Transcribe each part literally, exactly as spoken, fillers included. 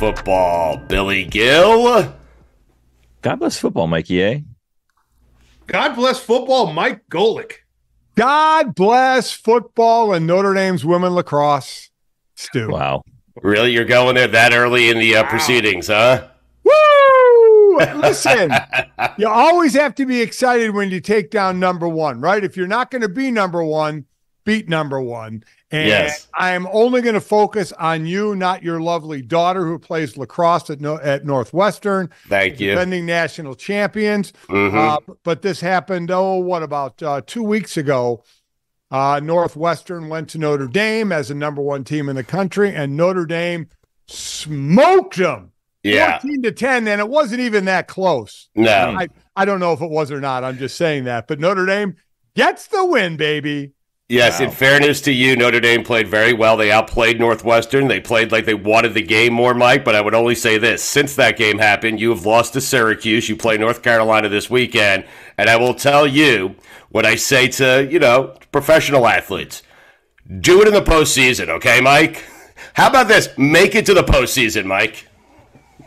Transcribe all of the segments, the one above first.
football, Billy Gill. God bless football, Mikey A. God bless football, Mike Golick. God bless football and Notre Dame's women lacrosse, Stu. Wow. Really? You're going there that early in the uh, wow. proceedings, huh? Woo! Listen, you always have to be excited when you take down number one, right? If you're not going to be number one, beat number one. And yes. I am only going to focus on you, not your lovely daughter who plays lacrosse at no, at Northwestern. Thank you. Defending national champions. Mm-hmm. Uh, but this happened, oh, what, about uh, two weeks ago. Uh, Northwestern went to Notre Dame as the number one team in the country, and Notre Dame smoked them. Yeah. fourteen to ten, and it wasn't even that close. No. I, I don't know if it was or not. I'm just saying that. But Notre Dame gets the win, baby. Yes, wow. In fairness to you, Notre Dame played very well. They outplayed Northwestern. They played like they wanted the game more, Mike, but I would only say this. Since that game happened, you have lost to Syracuse. You play North Carolina this weekend, and I will tell you what I say to, you know, professional athletes. Do it in the postseason, okay, Mike? How about this? Make it to the postseason, Mike.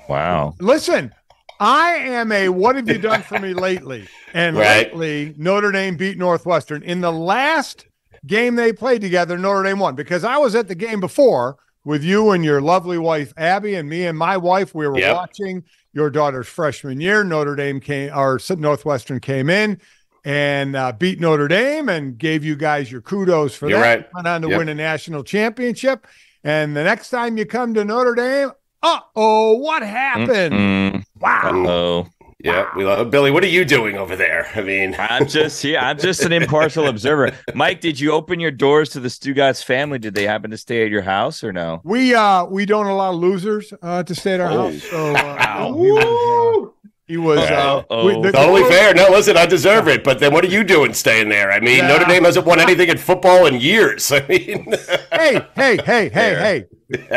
Wow. Listen, I am a what have you done for me lately? And right. lately, Notre Dame beat Northwestern. In the last game they played together, Notre Dame won, because I was at the game before with you and your lovely wife, Abby, and me and my wife. We were yep. watching your daughter's freshman year. Notre Dame came, or Northwestern came in and uh, beat Notre Dame and gave you guys your kudos for You're that. Right. Went on to yep. win a national championship. And the next time you come to Notre Dame, uh-oh, what happened? Mm-mm. Wow. Uh-oh. Yeah, we love Billy. What are you doing over there? I mean, I'm just here. I'm just an impartial observer. Mike, did you open your doors to the Stugotz family? Did they happen to stay at your house or no? We uh we don't allow losers uh, to stay at our oh. house. So uh, woo! He was uh, we, the, totally fair. No, listen, I deserve it. But then, what are you doing staying there? I mean, yeah. Notre Dame hasn't won anything in football in years. I mean, hey, hey, hey, hey, hey.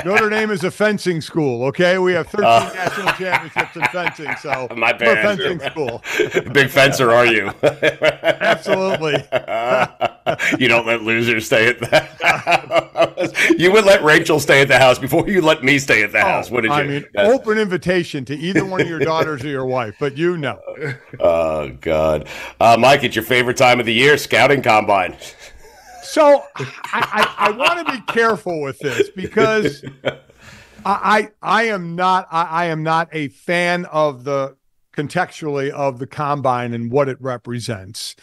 Notre Dame is a fencing school, okay? We have thirteen uh, national championships in fencing, so my parents we're a fencing school. Big fencer, are you? Absolutely. Uh, you don't let losers stay at the house. You would let Rachel stay at the house before you let me stay at the oh, house, wouldn't you? I mean, uh, open invitation to either one of your daughters or your wife, but you know. Oh, God. Uh, Mike, it's your favorite time of the year, scouting combine. So I, I, I want to be careful with this because I I, I am not I, I am not a fan of the contextually of the combine and what it represents,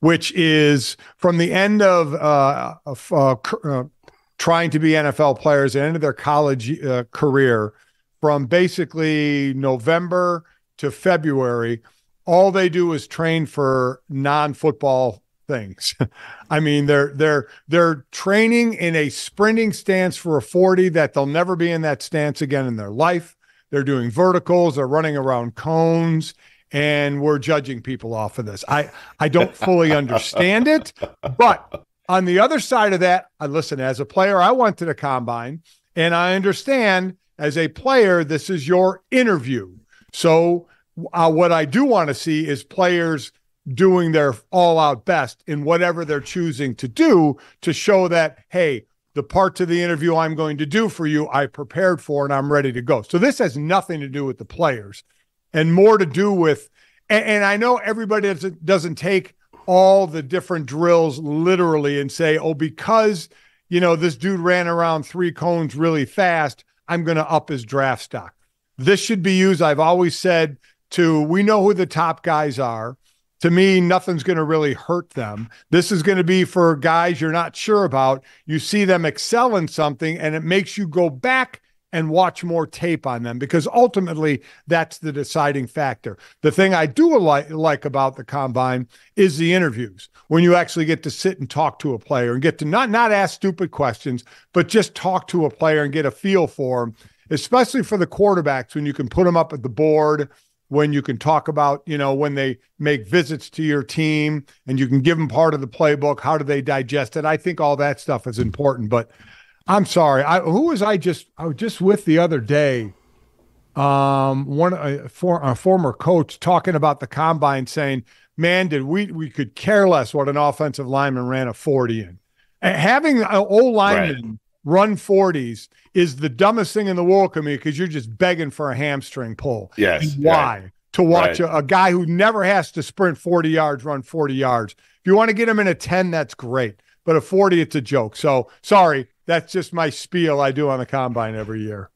which is from the end of, uh, of uh, uh, trying to be N F L players, and end of their college uh, career, from basically November to February, all they do is train for non-football things. I mean, they're they're they're training in a sprinting stance for a forty that they'll never be in that stance again in their life. They're doing verticals, they're running around cones, and we're judging people off of this. I I don't fully understand it, but on the other side of that, I listen, as a player, I went to the combine, and I understand as a player, this is your interview. So uh, what I do want to see is players doing their all-out best in whatever they're choosing to do to show that, hey, the part of the interview I'm going to do for you, I prepared for and I'm ready to go. So this has nothing to do with the players and more to do with, and, and I know everybody doesn't, doesn't take all the different drills literally and say, oh, because, you know, this dude ran around three cones really fast, I'm going to up his draft stock. This should be used, I've always said, to we know who the top guys are. To me, nothing's going to really hurt them. This is going to be for guys you're not sure about. You see them excel in something, and it makes you go back and watch more tape on them because ultimately that's the deciding factor. The thing I do like, like about the combine is the interviews, when you actually get to sit and talk to a player and get to not, not ask stupid questions, but just talk to a player and get a feel for them, especially for the quarterbacks when you can put them up at the board, when you can talk about, you know, when they make visits to your team and you can give them part of the playbook, how do they digest it? I think all that stuff is important, but I'm sorry. I, who was I just, I was just with the other day, um, one, a, for, a former coach talking about the combine saying, man, did we, we could care less what an offensive lineman ran a forty in. And having an old lineman right. run forties is the dumbest thing in the world, Camille, because you're just begging for a hamstring pull. Yes. And why? Right. To watch right. a, a guy who never has to sprint forty yards, run forty yards. If you want to get him in a ten, that's great. But a forty, it's a joke. So, sorry, that's just my spiel I do on the Combine every year.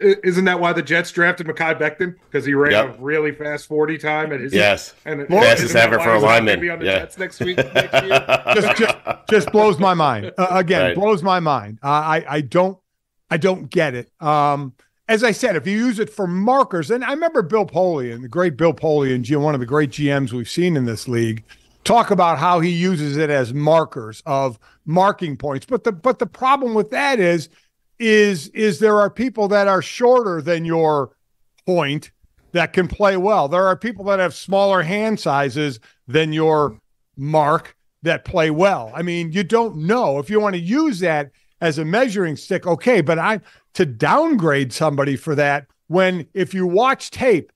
Isn't that why the Jets drafted Mekhi Becton? Because he ran yep. a really fast forty time at his yes, and fastest ever for a lineman. Be on the yeah. Jets next week, next year? just, just, just blows my mind. Uh, again, right. blows my mind. Uh, I I don't I don't get it. Um, as I said, if you use it for markers, and I remember Bill Polian, the great Bill Polian, one of the great G Ms we've seen in this league, talk about how he uses it as markers of marking points. But the but the problem with that is. Is is there are people that are shorter than your point that can play well. There are people that have smaller hand sizes than your mark that play well. I mean, you don't know. If you want to use that as a measuring stick, okay, but I to downgrade somebody for that when if you watch tape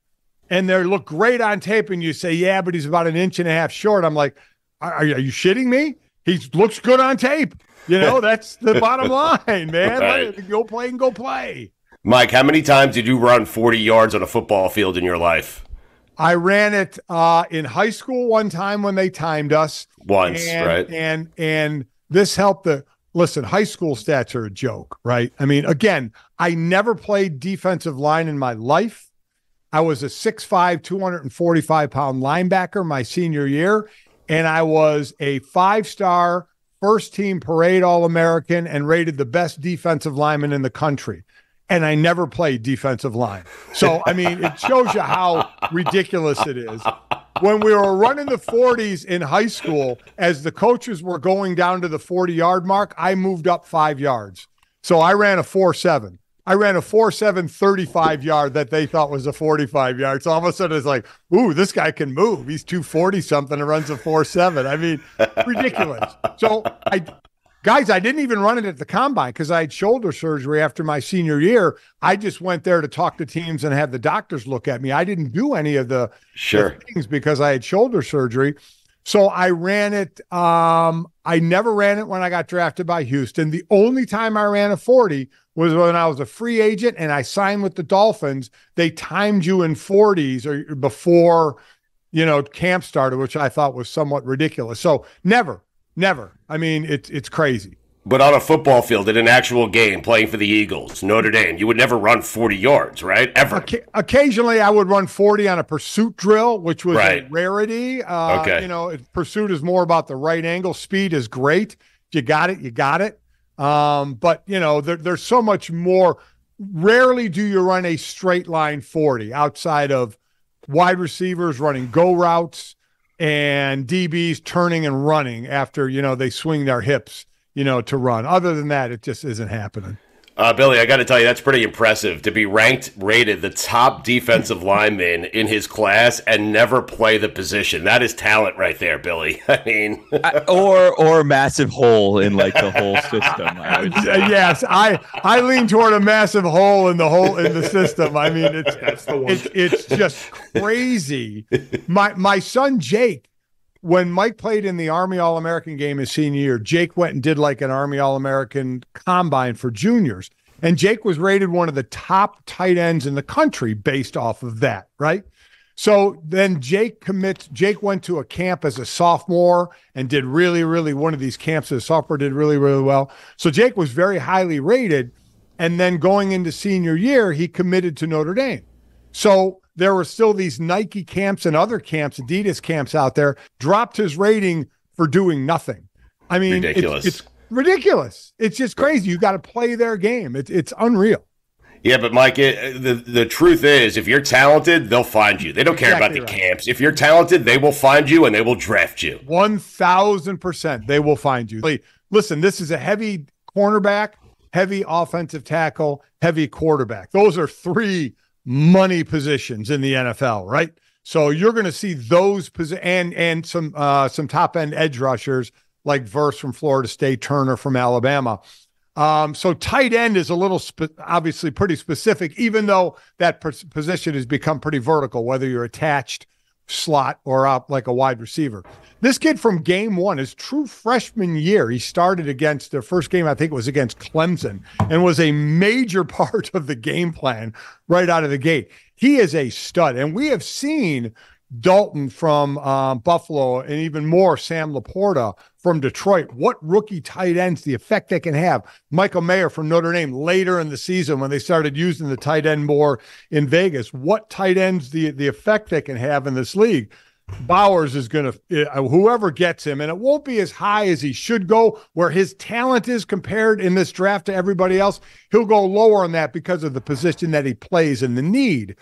and they look great on tape and you say, yeah, but he's about an inch and a half short, I'm like, are, are you shitting me? He looks good on tape. You know, that's the bottom line, man. Right. Go play and go play. Mike, how many times did you run forty yards on a football field in your life? I ran it uh, in high school one time when they timed us. Once, and, right? And and this helped the – listen, high school stats are a joke, right? I mean, again, I never played defensive line in my life. I was a six five, two forty-five pound linebacker my senior year, and I was a five-star – first-team parade All-American and rated the best defensive lineman in the country. And I never played defensive line. So, I mean, it shows you how ridiculous it is. When we were running the forties in high school, as the coaches were going down to the forty-yard mark, I moved up five yards. So I ran a four seven. I ran a four seven thirty-five yard that they thought was a forty-five yard. So all of a sudden it's like, ooh, this guy can move. He's two forty something and runs a four seven. I mean, ridiculous. So I, guys, I didn't even run it at the Combine because I had shoulder surgery after my senior year. I just went there to talk to teams and have the doctors look at me. I didn't do any of the, sure. the things because I had shoulder surgery. So I ran it. Um, I never ran it when I got drafted by Houston. The only time I ran a forty was when I was a free agent and I signed with the Dolphins. They timed you in forties or before, you know, camp started, which I thought was somewhat ridiculous. So never, never. I mean, it's it's crazy. But on a football field, in an actual game, playing for the Eagles, Notre Dame, you would never run forty yards, right? Ever. Oca- occasionally, I would run forty on a pursuit drill, which was right. a rarity. Uh, okay. You know, pursuit is more about the right angle. Speed is great. If you got it, you got it. Um, but, you know, there, there's so much more. Rarely do you run a straight line forty outside of wide receivers running go routes and D Bs turning and running after, you know, they swing their hips. You know, to run. Other than that, it just isn't happening. Uh, Billy, I got to tell you, that's pretty impressive to be ranked, rated the top defensive lineman in his class and never play the position. That is talent right there, Billy. I mean, I, or or massive hole in like the whole system. I would say. Yes, I I lean toward a massive hole in the whole in the system. I mean, it's that's the one. It, it's just crazy. My my son Jake. When Mike played in the Army All-American game his senior year, Jake went and did like an Army All-American combine for juniors. And Jake was rated one of the top tight ends in the country based off of that, right? So then Jake commits, Jake went to a camp as a sophomore and did really, really, one of these camps as a sophomore did really, really well. So Jake was very highly rated. And then going into senior year, he committed to Notre Dame. So there were still these Nike camps and other camps, Adidas camps out there, dropped his rating for doing nothing. I mean, ridiculous. It's, it's ridiculous. It's just crazy. You got to play their game. It's it's unreal. Yeah, but Mike, it, the, the truth is, if you're talented, they'll find you. They don't exactly care about the right. camps. If you're talented, they will find you and they will draft you. one thousand percent they will find you. Listen, this is a heavy cornerback, heavy offensive tackle, heavy quarterback. Those are three money positions in the N F L, right? So you're going to see those posi- and and some uh, some top end edge rushers like Verse from Florida State, Turner from Alabama. Um, so tight end is a little spe- obviously pretty specific, even though that pers- position has become pretty vertical, whether you're attached slot or up like a wide receiver. This kid from game one, his true freshman year, he started against their first game, I think it was against Clemson, and was a major part of the game plan right out of the gate. He is a stud. And we have seen Dalton from um, Buffalo and even more Sam Laporta from Detroit. What rookie tight ends, the effect they can have. Michael Mayer from Notre Dame later in the season when they started using the tight end more in Vegas. What tight ends, the, the effect they can have in this league. Bowers is going to, whoever gets him, and it won't be as high as he should go, where his talent is compared in this draft to everybody else. He'll go lower on that because of the position that he plays and the need.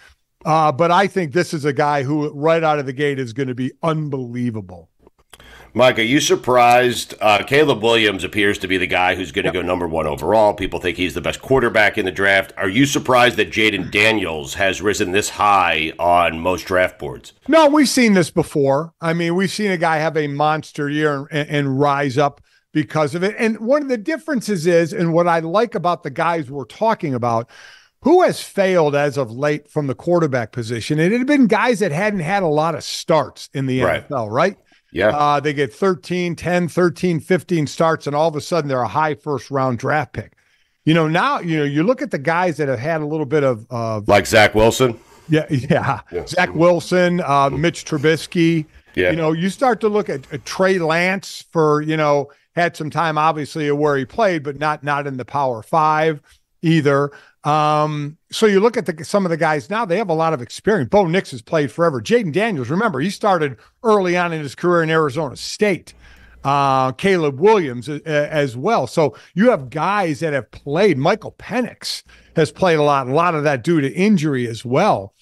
Uh, but I think this is a guy who right out of the gate is going to be unbelievable. Mike, are you surprised? Uh, Caleb Williams appears to be the guy who's going to yep. go number one overall. People think he's the best quarterback in the draft. Are you surprised that Jayden Daniels has risen this high on most draft boards? No, we've seen this before. I mean, we've seen a guy have a monster year and, and rise up because of it. And one of the differences is, and what I like about the guys we're talking about, who has failed as of late from the quarterback position, and it had been guys that hadn't had a lot of starts in the right. N F L, right? Yeah, uh, they get thirteen, ten, thirteen, fifteen starts, and all of a sudden they're a high first-round draft pick. You know, now, you know, you look at the guys that have had a little bit of... Uh, like Zach Wilson? Yeah, yeah. yeah. Zach Wilson, uh, Mitch Trubisky. Yeah. You know, you start to look at uh, Trey Lance for, you know, had some time, obviously, where he played, but not not in the Power Five either. Um, so you look at the, some of the guys now, they have a lot of experience. Bo Nix has played forever. Jayden Daniels, remember, he started early on in his career in Arizona State. Uh, Caleb Williams uh, as well. So you have guys that have played. Michael Penix has played a lot, a lot of that due to injury as well.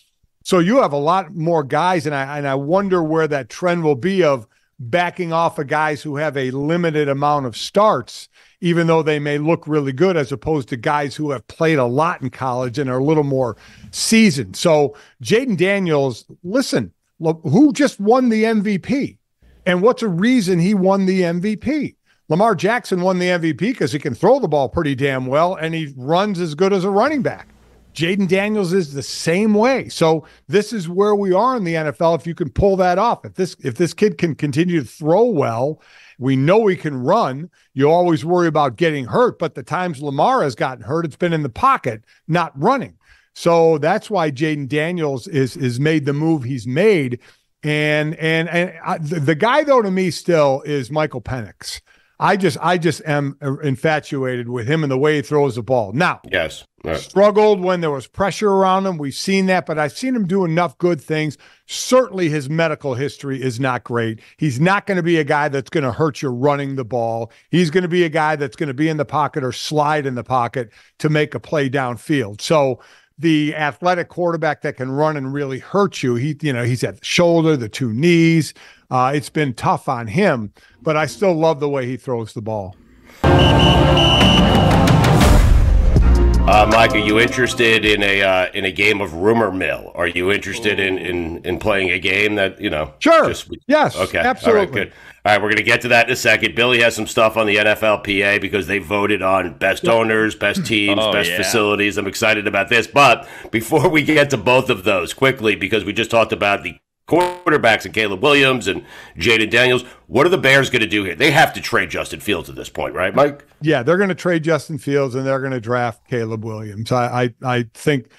So you have a lot more guys, and I and I wonder where that trend will be of backing off of guys who have a limited amount of starts, even though they may look really good, as opposed to guys who have played a lot in college and are a little more seasoned. So Jayden Daniels, listen, look, who just won the M V P? And what's a reason he won the M V P? Lamar Jackson won the M V P because he can throw the ball pretty damn well, and he runs as good as a running back. Jayden Daniels is the same way. So this is where we are in the N F L. If you can pull that off, if this if this kid can continue to throw well, we know he can run. You always worry about getting hurt, but the times Lamar has gotten hurt, it's been in the pocket, not running. So that's why Jayden Daniels is is made the move he's made. And and and I, the, the guy though to me still is Michael Penix. I just I just am infatuated with him and the way he throws the ball. Now, yes, right. struggled when there was pressure around him. We've seen that, but I've seen him do enough good things. Certainly his medical history is not great. He's not going to be a guy that's going to hurt you running the ball. He's going to be a guy that's going to be in the pocket or slide in the pocket to make a play downfield. So the athletic quarterback that can run and really hurt you, he you know, he's at the shoulder, the two knees. Uh, it's been tough on him, but I still love the way he throws the ball. Uh, Mike, are you interested in a uh, in a game of rumor mill? Are you interested in in, in playing a game that, you know? Sure. Just, yes. Okay. Absolutely. All right, good. All right, we're going to get to that in a secsecond. Billy has some stuff on the N F L P A because they voted on best owners, best teams, oh, best yeah. facilities. I'm excited about this. But before we get to both of those, quickly, because we just talked about the quarterbacks and Caleb Williams and Jayden Daniels. What are the Bears going to do here? They have to trade Justin Fields at this point, right, Mike? Yeah, they're going to trade Justin Fields and they're going to draft Caleb Williams. I, I, I think,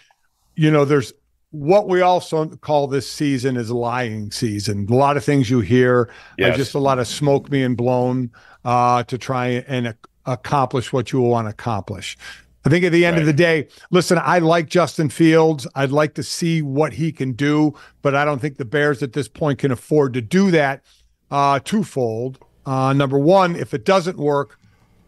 you know, there's what we also call this season is lying season. A lot of things you hear, yes. uh, just a lot of smoke being blown uh, to try and ac- accomplish what you want to accomplish. I think at the end right. of the day, listen, I like Justin Fields. I'd like to see what he can do, but I don't think the Bears at this point can afford to do that uh, twofold. Uh, number one, if it doesn't work,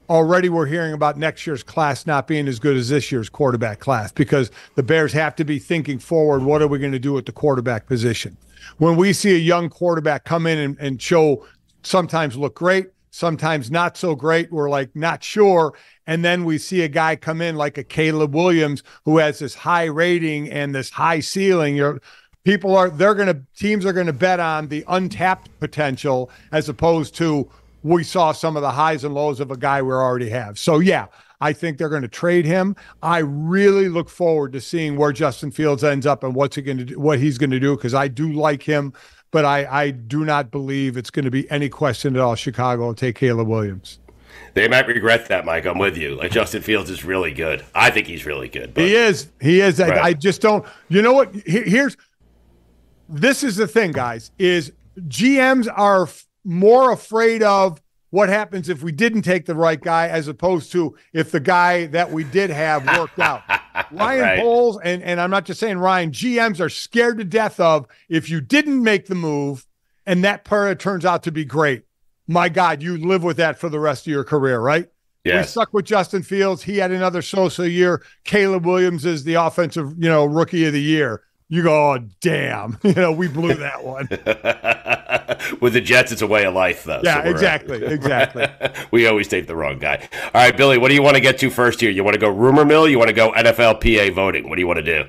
already we're hearing about next year's class not being as good as this year's quarterback class because the Bears have to be thinking forward, what are we going to do at the quarterback position? When we see a young quarterback come in and, and show sometimes look great, sometimes not so great, we're like not sure. And then we see a guy come in like a Caleb Williams who has this high rating and this high ceiling. You're, people are, they're going to, teams are going to bet on the untapped potential as opposed to we saw some of the highs and lows of a guy we already have. So, yeah, I think they're going to trade him. I really look forward to seeing where Justin Fields ends up and what's he going to do, what he's going to do, because I do like him. but I, I do not believe it's going to be any question at all. Chicago will take Caleb Williams. They might regret that, Mike. I'm with you. Like, Justin Fields is really good. I think he's really good. But, he is. He is. Right. I, I just don't. You know what? Here's this is the thing, guys, is G Ms are f- more afraid of what happens if we didn't take the right guy as opposed to if the guy that we did have worked out. Ryan right. Poles, and, and I'm not just saying Ryan, G Ms are scared to death of if you didn't make the move and that player turns out to be great. My God, you live with that for the rest of your career, right? Yes. We stuck with Justin Fields. He had another social year. Caleb Williams is the offensive, you know, rookie of the year. You go, oh, damn. You know, we blew that one. With the Jets, it's a way of life, though. Yeah, so exactly, right. exactly. We always take the wrong guy. All right, Billy, what do you want to get to first here? You want to go rumor mill? You want to go N F L P A voting? What do you want to do?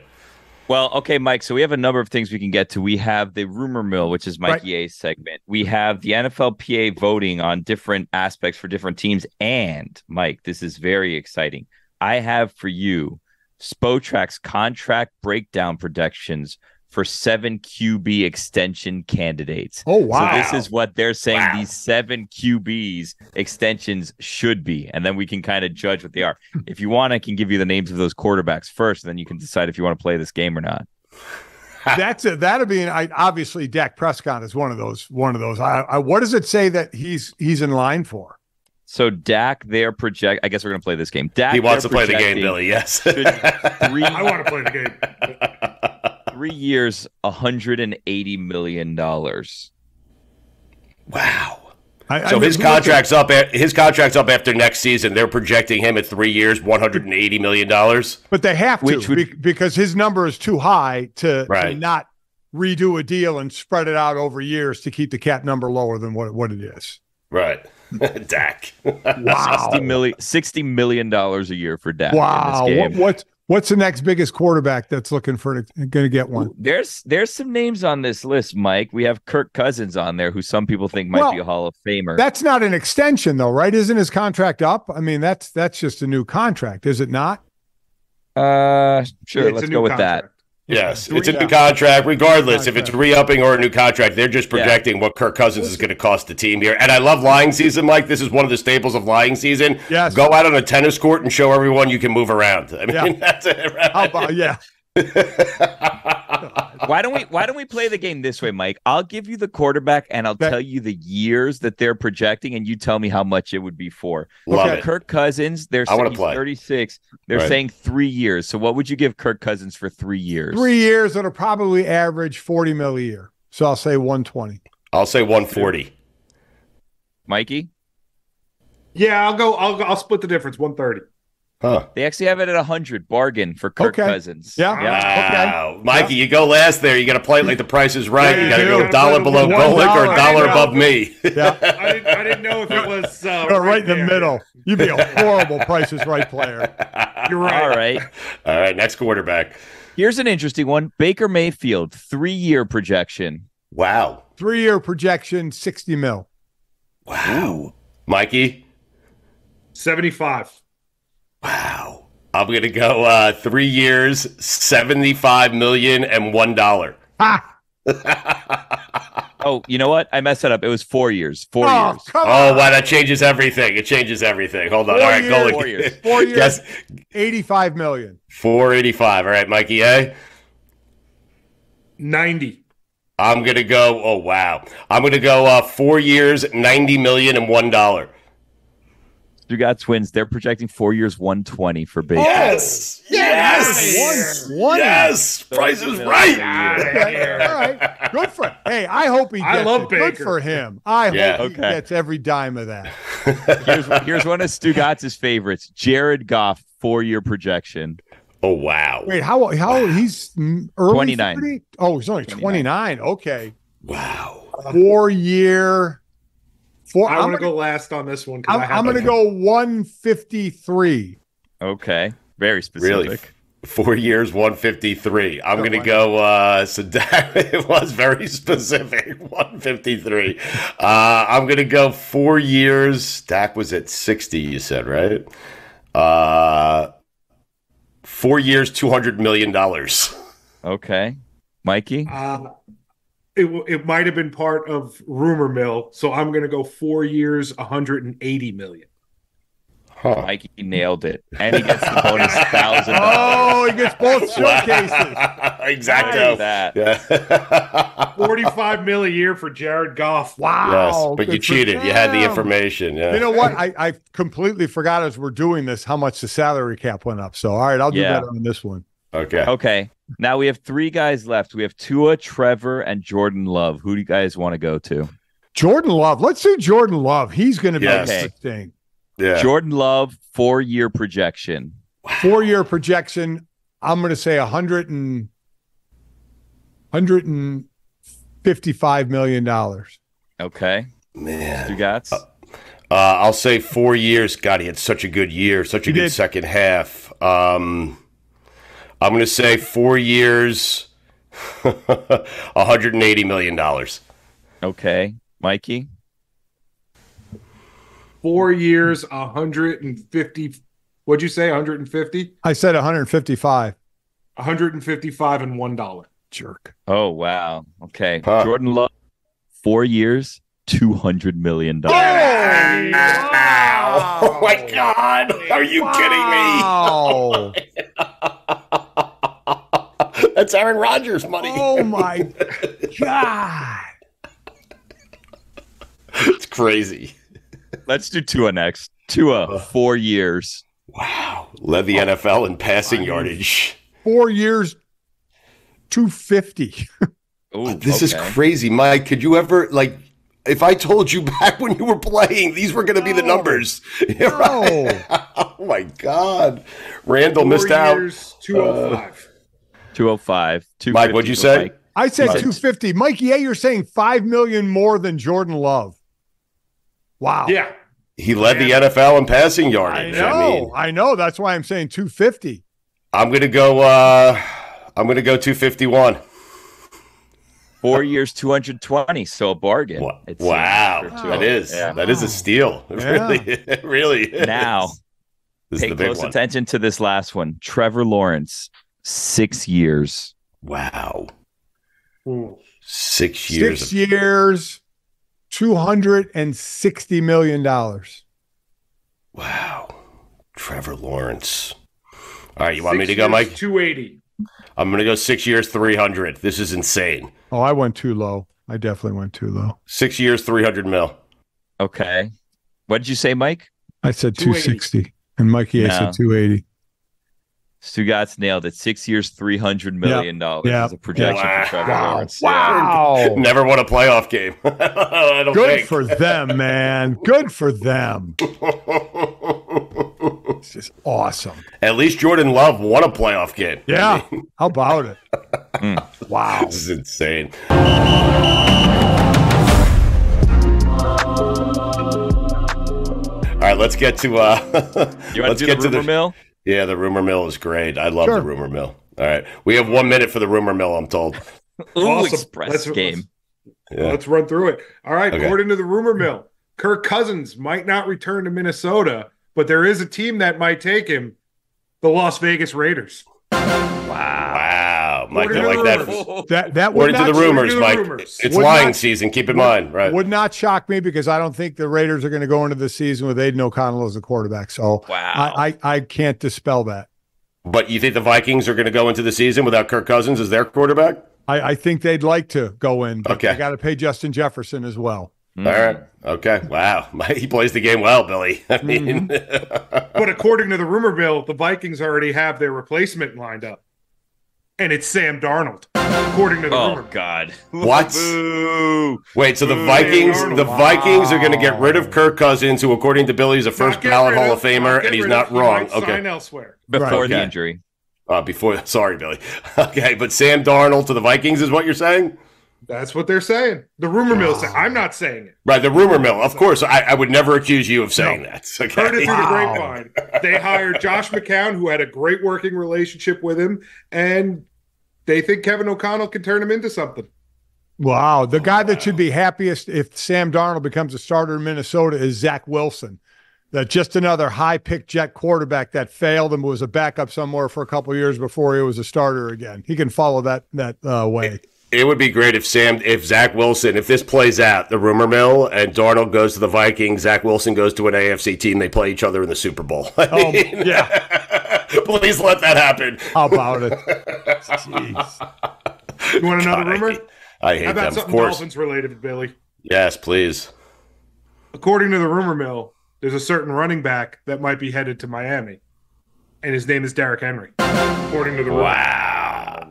Well, okay, Mike, so we have a number of things we can get to. We have the rumor mill, which is Mikey right. A's segment. We have the N F L P A voting on different aspects for different teams. And, Mike, this is very exciting. I have for you Spotrack's contract breakdown predictions for seven Q B extension candidates. Oh, wow. So this is what they're saying wow. these seven Q Bs extensions should be, and then we can kind of judge what they are. If you want, I can give you the names of those quarterbacks first, and then you can decide if you want to play this game or not. That's it. That'll be an, I, obviously Dak Prescott is one of those. One of those. I, I, what does it say that he's he's in line for? So Dak, they're project. I guess we're going to play this game. Dak, he wants to play the game, Billy. Yes, three- I want to play the game. Three years, one hundred eighty million dollars. Wow. I, so I his contract's up at, his contract's up after next season. They're projecting him at three years, one hundred eighty million dollars. But they have to Which would, be, because his number is too high to, right. to not redo a deal and spread it out over years to keep the cap number lower than what, what it is. Right. Dak. Wow. sixty million dollars a year for Dak. Wow. In this game. What, what's What's the next biggest quarterback that's looking for going to get one? There's there's some names on this list, Mike. We have Kirk Cousins on there, who some people think might well, be a Hall of Famer. That's not an extension, though, right? Isn't his contract up? I mean, that's that's just a new contract, is it not? Uh, sure. Let's go with contract. that. Yes, it's a new contract. Regardless if it's re-upping or a new contract, they're just projecting yeah. what Kirk Cousins is going to cost the team here. And I love lying season, Mike. This is one of the staples of lying season. Yes. Go out on a tennis court and show everyone you can move around. I mean, yeah. that's it. Right? How about, yeah. why don't we Why don't we play the game this way, Mike? I'll give you the quarterback, and I'll okay. tell you the years that they're projecting, and you tell me how much it would be for. Love okay. it. Kirk Cousins, they're saying thirty-six. They're right. saying three years. So what would you give Kirk Cousins for three years? Three years, it'll probably average forty mil a year. So I'll say one twenty. I'll say one forty. Mikey? Yeah, I'll go. I'll, I'll split the difference, one thirty. Huh. They actually have it at one hundred bargain for Kirk okay. Cousins. Yeah. yeah. Wow. Okay. Mikey, yeah. you go last there. You got to play it like the price is right. Yeah, you got to go gotta dollar below Golick or a dollar above me. Yeah. I, didn't, I didn't know if it was uh, right, right in the middle. You'd be a horrible Price is Right player. You're right. All right. All right. Next quarterback. Here's an interesting one. Baker Mayfield, three-year projection. Wow. Three-year projection, sixty mil. Wow. Mikey? seventy-five. Wow. I'm going to go uh, three years, seventy-five million dollars and one dollar. Ah. oh, you know what? I messed that up. It was four years. Four oh, years. Oh, on. wow. That changes everything. It changes everything. Hold on. Four All right. Years, four years. Four years. Yes. eighty-five million dollars. four eighty-five. All right. Mikey A. ninety. I'm going to go. Oh, wow. I'm going to go uh, four years, ninety million dollars and one dollar. Stugotz wins. They're projecting four years, one twenty for Baker. Yes. Yes. Yes. one twenty. Yes. Price is right. Yeah. All right. Good for him. Hey, I hope he gets I love it. Baker. Good for him. I yeah. hope okay. he gets every dime of that. here's, here's one of Stugotz's favorites. Jared Goff, four-year projection. Oh, wow. Wait, how how wow. he's early twenty-nine. thirty? Oh, he's only twenty-nine. twenty-nine. Okay. Wow. Four-year... Four, I want to go last on this one. I'm, I'm going to go one fifty-three. Okay. Very specific. Really? Four years, one fifty-three. I'm oh, going to go. Uh, so that, it was very specific. one fifty-three. uh, I'm going to go four years. Dak was at sixty, you said, right? Uh, four years, two hundred million dollars. Okay. Mikey? Uh, it it might have been part of rumor mill. So I'm going to go four years, one hundred eighty million dollars. Huh. Mikey nailed it, and he gets the bonus thousand. Oh, he gets both showcases. Exactly that. Yeah. Forty-five mil a year for Jared Goff. Wow! Yes, but you cheated. You had the information. Yeah. You know what? I, I completely forgot as we're doing this how much the salary cap went up. So, all right, I'll do yeah. better on this one. Okay. Okay. Now we have three guys left. We have Tua, Trevor, and Jordan Love. Who do you guys want to go to? Jordan Love. Let's do Jordan Love. He's going to be yes. the thing. Yeah. Jordan Love, four-year projection. Wow. Four-year projection, I'm going to say one hundred and fifty-five million dollars. Okay. Man. Stugotz? Uh, uh, I'll say four years. God, he had such a good year, such a he good did. second half. Um, I'm going to say four years, one hundred eighty million dollars. Okay. Mikey? Four years, one hundred fifty. What'd you say, one hundred fifty? I said one hundred fifty-five. one hundred fifty-five and one dollar. Jerk. Oh, wow. Okay. Huh. Jordan Love, four years, two hundred million dollars. Oh, wow. Oh, my God. Are you wow. kidding me? Oh, that's Aaron Rodgers' money. Oh, my God. It's crazy. Let's do Tua next. Tua, four years. Wow. Led the N F L in passing yardage. Four years, two hundred fifty. Ooh, this okay. is crazy. Mike, could you ever, like, if I told you back when you were playing, these were going to no. be the numbers. No. Right? Oh, my God. Randall four missed years, out. two oh five. Uh, two oh five. Mike, what'd you say? Mike. I said Mike. two hundred fifty. Mikey A., you're saying five million dollars more than Jordan Love. Wow. Yeah. He led Man. the N F L in passing yardage. I know. I, mean, I know. That's why I'm saying two hundred fifty. I'm going to go uh, I'm going to go two hundred fifty-one. Four years, two hundred twenty, so a bargain. Wow. wow. That is. Yeah. That is a steal. It yeah. really it really is. Now, this pay is the close one. attention to this last one. Trevor Lawrence, six years. Wow. Ooh. Six years. Six of- years. two hundred sixty million dollars. Wow. Trevor Lawrence. All right, you want six me to go, Mike? two hundred eighty. I'm going to go six years, three hundred. This is insane. Oh, I went too low. I definitely went too low. Six years, three hundred mil. Okay. What did you say, Mike? I said two hundred sixty, and Mikey no. I said two hundred eighty. Stugotz nailed it. Six years, three hundred million dollars. Yep. Yep. That's a projection wow. for Trevor Lawrence. Wow! Yeah. Never won a playoff game. I don't Good think. for them, man. Good for them. It's just awesome. At least Jordan Love won a playoff game. Yeah. I mean. How about it? Mm. Wow! This is insane. All right, let's get to. Uh, you want to do the rumor the- mill? Yeah, the rumor mill is great. I love sure. the rumor mill. All right. We have one minute for the rumor mill, I'm told. Ooh, awesome. Express let's, game. Let's, yeah. let's run through it. All right. Okay. According to the rumor mill, Kirk Cousins might not return to Minnesota, but there is a team that might take him, the Las Vegas Raiders. Wow. Wow. Mike, I like that. that. That would According not to the rumors, to the Mike. Rumors. It's would lying not, season. Keep in would, mind. Right. Would not shock me because I don't think the Raiders are going to go into the season with Aiden O'Connell as the quarterback. So wow. I, I, I can't dispel that. But you think the Vikings are going to go into the season without Kirk Cousins as their quarterback? I, I think they'd like to go in. But okay. They got to pay Justin Jefferson as well. Mm-hmm. All right. Okay. Wow. He plays the game well, Billy. I mean, mm-hmm. But according to the rumor mill, the Vikings already have their replacement lined up. And it's Sam Darnold, according to the oh, rumor. Oh, God. What? Boo. Wait, so the Boo, Vikings the Vikings wow. are going to get rid of Kirk Cousins, who, according to Billy, is a first-ballot Hall of, of Famer, and he's not wrong. Okay. Sign elsewhere. Before right. the injury. Uh, before. Sorry, Billy. Okay, but Sam Darnold to the Vikings is what you're saying? That's what they're saying. The rumor wow. mill says I'm not saying it. Right, the rumor mill. Of course, I, I would never accuse you of saying no. that. Okay. Heard it through wow. the grapevine. They hired Josh McCown, who had a great working relationship with him, and they think Kevin O'Connell can turn him into something. Wow. The oh, guy wow. that should be happiest if Sam Darnold becomes a starter in Minnesota is Zach Wilson. That just another high-pick Jet quarterback that failed and was a backup somewhere for a couple of years before he was a starter again. He can follow that that uh, way. It, It would be great if Sam, if Zach Wilson, if this plays out, the rumor mill, and Darnold goes to the Vikings, Zach Wilson goes to an A F C team, they play each other in the Super Bowl. I oh, mean, yeah. Please let that happen. How about it? Jeez. You want another God, rumor? I hate, I hate How about them, something of course. Dolphins related, Billy? Yes, please. According to the rumor mill, there's a certain running back that might be headed to Miami, and his name is Derrick Henry. According to the rumor. Wow.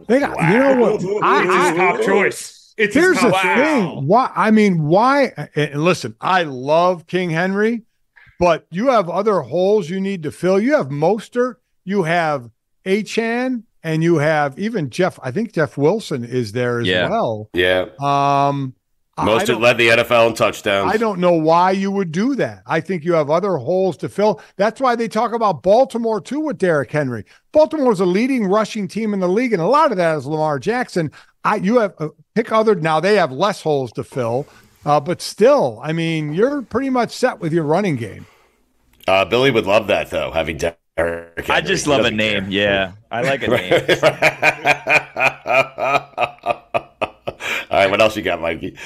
They got, wow. You know what? I, it's his top choice. It's here's his top the wow. thing. Why? I mean, why? And listen, I love King Henry, but you have other holes you need to fill. You have Mostert, you have A-chan, and you have even Jeff. I think Jeff Wilson is there as yeah. well. Yeah. Um, Mostert led the N F L in touchdowns. I don't know why you would do that. I think you have other holes to fill. That's why they talk about Baltimore, too, with Derrick Henry. Baltimore's a leading rushing team in the league, and a lot of that is Lamar Jackson. I, you have uh, pick other. Now, they have less holes to fill, uh, but still, I mean, you're pretty much set with your running game. Uh, Billy would love that, though, having Derrick Henry. I just love a name, care. yeah. I like a name. All right, what else you got, Mikey?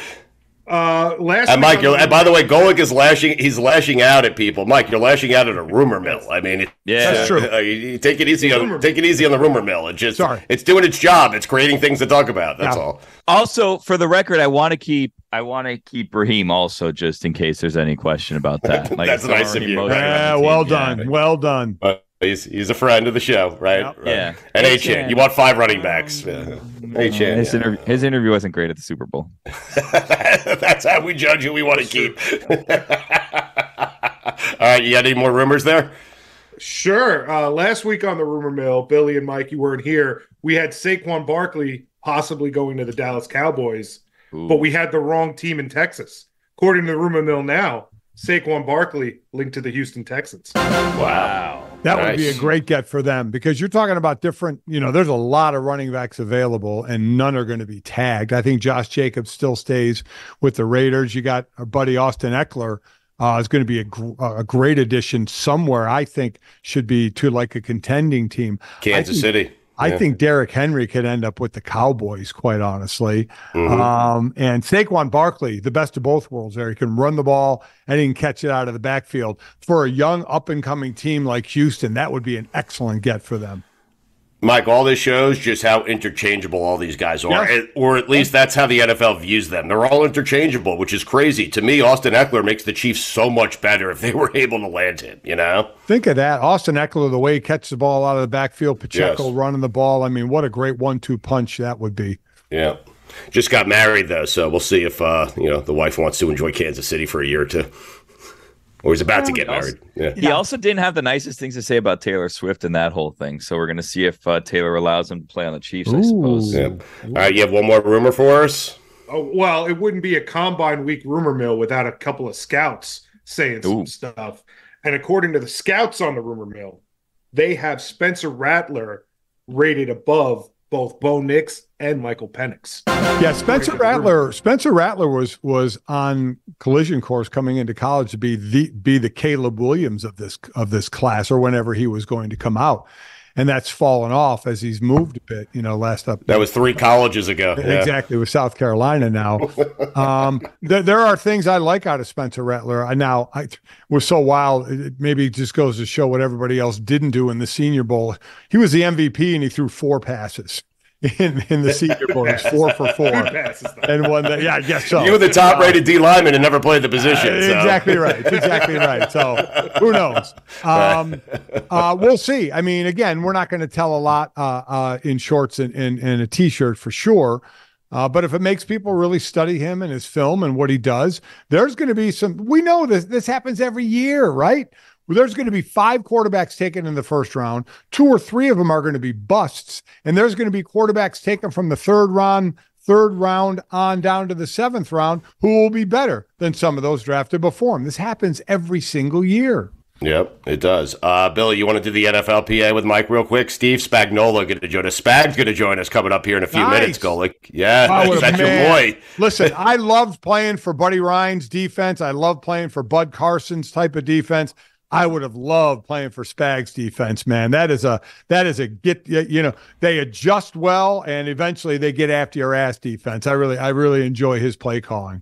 Uh, last and Mike, you're, and by the way, Golick is lashing. He's lashing out at people. Mike, you're lashing out at a rumor mill. I mean, it, yeah, that's true. Uh, you, you take it easy. On, take it easy on the rumor mill. It just, Sorry. It's doing its job. It's creating things to talk about. That's yeah. all. Also, for the record, I want to keep. I want to keep Raheem also, just in case there's any question about that. Like, that's nice of you. Right? Yeah, well done. Yeah. Well done. But he's he's a friend of the show, right? Yep. right. Yeah. And A-chan, you want five running backs. Yeah. A-chan, his, yeah. interview, his interview wasn't great at the Super Bowl. That's how we judge who we want to keep. All right, you got any more rumors there? Sure. Uh, last week on the rumor mill, Billy and Mike, you weren't here. We had Saquon Barkley possibly going to the Dallas Cowboys, Ooh. but we had the wrong team in Texas. According to the rumor mill now, Saquon Barkley linked to the Houston Texans. Wow. That nice. would be a great get for them, because you're talking about different, you know, there's a lot of running backs available and none are going to be tagged. I think Josh Jacobs still stays with the Raiders. You got our buddy Austin Ekeler uh, is going to be a, gr- a great addition somewhere. I think should be to like a contending team. Kansas think, City. I yeah. think Derrick Henry could end up with the Cowboys, quite honestly. Mm-hmm. Um, and Saquon Barkley, the best of both worlds there. He can run the ball and he can catch it out of the backfield. For a young up-and-coming team like Houston, that would be an excellent get for them. Mike, all this shows just how interchangeable all these guys are, yeah. or at least that's how the N F L views them. They're all interchangeable, which is crazy. To me, Austin Ekeler makes the Chiefs so much better if they were able to land him, you know? Think of that. Austin Ekeler, the way he catches the ball out of the backfield, Pacheco yes. running the ball. I mean, what a great one two punch that would be. Yeah. Just got married, though, so we'll see if uh, you know the wife wants to enjoy Kansas City for a year or two. Or he's about yeah, to get married. Also, yeah. He also didn't have the nicest things to say about Taylor Swift and that whole thing. So we're going to see if uh, Taylor allows him to play on the Chiefs, Ooh. I suppose. Yeah. All right, you have one more rumor for us? Oh, well, it wouldn't be a Combine Week rumor mill without a couple of scouts saying Ooh. some stuff. And according to the scouts on the rumor mill, they have Spencer Rattler rated above both Bo Nix and Michael Penix. Yeah, Spencer Rattler. Spencer Rattler was was on collision course coming into college to be the be the Caleb Williams of this of this class, or whenever he was going to come out, and that's fallen off as he's moved a bit. You know, last up that was three colleges ago. Yeah. Exactly, with South Carolina now. um, there, there are things I like out of Spencer Rattler. I now I was so wild. It maybe just goes to show what everybody else didn't do in the Senior Bowl. He was the M V P and he threw four passes. In, in the Senior Bowl, he's four for four, and one that yeah, I guess so. You were the top-rated D lineman and never played the position. Uh, so. Exactly right, exactly right. So who knows? Um, uh, we'll see. I mean, again, we're not going to tell a lot uh, uh, in shorts and, and, and a T-shirt for sure. Uh, but if it makes people really study him and his film and what he does, there's going to be some. We know this. This happens every year, right? There's going to be five quarterbacks taken in the first round. Two or three of them are going to be busts. And there's going to be quarterbacks taken from the third round, third round on down to the seventh round who will be better than some of those drafted before him. This happens every single year. Yep, it does. Uh, Billy, you want to do the N F L P A with Mike real quick? Steve Spagnuolo going to join us. Spag's going to join us coming up here in a few nice. minutes, Golick. Yeah, oh, that's man. your boy. Listen, I loved playing for Buddy Ryan's defense. I loved playing for Bud Carson's type of defense. I would have loved playing for Spags defense, man. That is a, that is a get, you know, they adjust well and eventually they get after your ass defense. I really, I really enjoy his play calling.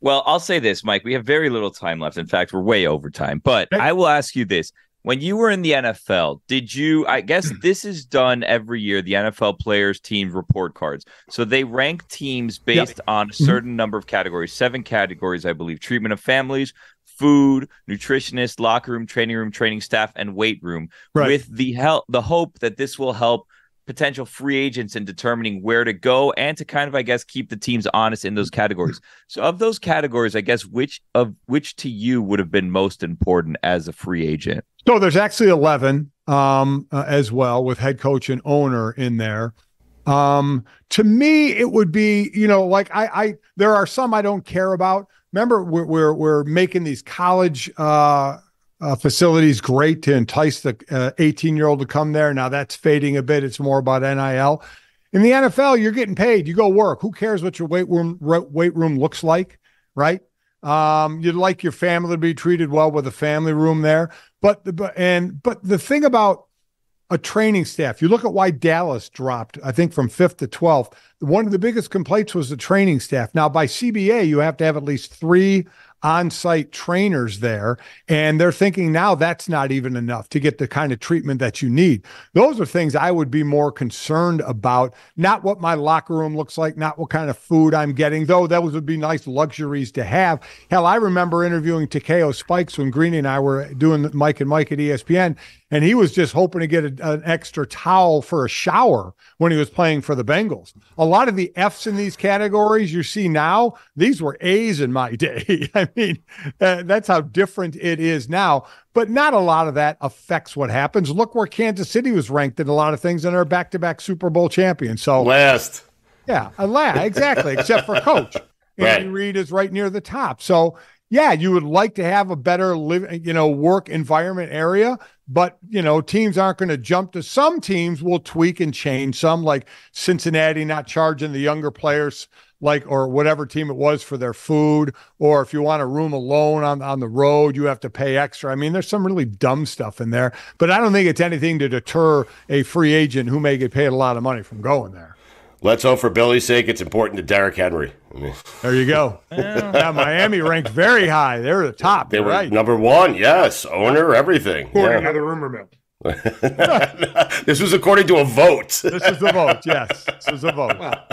Well, I'll say this, Mike, we have very little time left. In fact, we're way over time, but I will ask you this. When you were in the N F L, did you, I guess this is done every year, the N F L players' teams report cards. So they rank teams based yep. on a certain mm-hmm. number of categories, seven categories, I believe: treatment of families, food, nutritionist, locker room, training room, training staff, and weight room, right. with the help, the hope that this will help potential free agents in determining where to go and to kind of, I guess, keep the teams honest in those categories. So of those categories, I guess, which of which to you would have been most important as a free agent? So there's actually eleven um, uh, as well, with head coach and owner in there. Um, to me, it would be, you know, like I, I there are some I don't care about. Remember, we're, we're, we're making these college uh, uh, facilities great to entice the uh, eighteen-year-old to come there. Now that's fading a bit. It's more about N I L. In the N F L, you're getting paid. You go work. Who cares what your weight room weight room looks like, right? Um, you'd like your family to be treated well with a family room there. But the, and, but the thing about a training staff, you look at why Dallas dropped, I think, from fifth to twelfth. One of the biggest complaints was the training staff. Now, by C B A, you have to have at least three on-site trainers there, and they're thinking now that's not even enough to get the kind of treatment that you need. Those are things I would be more concerned about, not what my locker room looks like, not what kind of food I'm getting, though those would be nice luxuries to have. Hell, I remember interviewing Takeo Spikes when Greeny and I were doing Mike and Mike at E S P N, and he was just hoping to get a, an extra towel for a shower when he was playing for the Bengals. A lot of the F's in these categories you see now, these were A's in my day. I mean, uh, that's how different it is now. But not a lot of that affects what happens. Look where Kansas City was ranked in a lot of things, and are back-to-back Super Bowl champions. So last. Yeah, a la- exactly, except for coach. Right. Andy Reid is right near the top. So, yeah, you would like to have a better live, you know, work environment area, but, you know, teams aren't going to jump to. Some teams will tweak and change some, like Cincinnati not charging the younger players, like, or whatever team it was, for their food, or if you want a room alone on, on the road, you have to pay extra. I mean, there's some really dumb stuff in there, but I don't think it's anything to deter a free agent who may get paid a lot of money from going there. Let's hope, for Billy's sake, it's important to Derrick Henry. I mean. There you go. Yeah, Miami ranked very high. They were the top. They were right. Number one, yes. Owner, everything. According yeah. to the rumor mill. This was according to a vote. This is the vote, yes. This is a vote. Wow.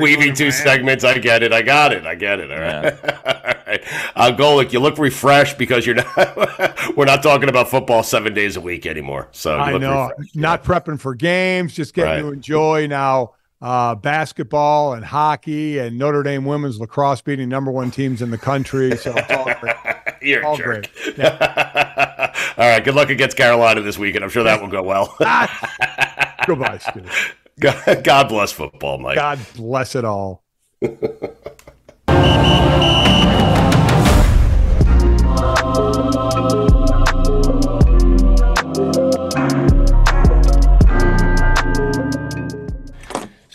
Weaving two segments. I get it. I got it. I get it. All right. Yeah. All right. Uh, Golick, you look refreshed because you're not. We're not talking about football seven days a week anymore. So you I look know. Refreshed. Not yeah. prepping for games. Just getting right. to enjoy now. Uh, basketball and hockey, and Notre Dame women's lacrosse beating number one teams in the country. So it's all great. You're a all jerk. Great. Yeah. All right. Good luck against Carolina this weekend. I'm sure that will go well. Goodbye, Steve. God, God bless football, Mike. God bless it all.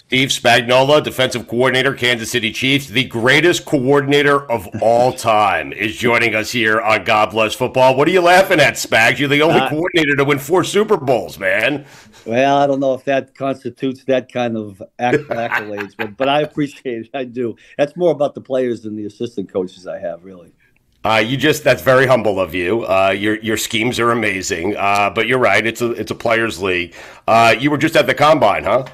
Steve Spagnuolo, defensive coordinator, Kansas City Chiefs, the greatest coordinator of all time, is joining us here on God Bless Football. What are you laughing at, Spags? You're the only uh, coordinator to win four Super Bowls, man. Well, I don't know if that constitutes that kind of acc- accolades, but, but I appreciate it. I do. That's more about the players than the assistant coaches I have, really. Uh, you just—that's very humble of you. Uh, your your schemes are amazing, uh, but you're right. It's a it's a players' league. Uh, you were just at the combine, huh?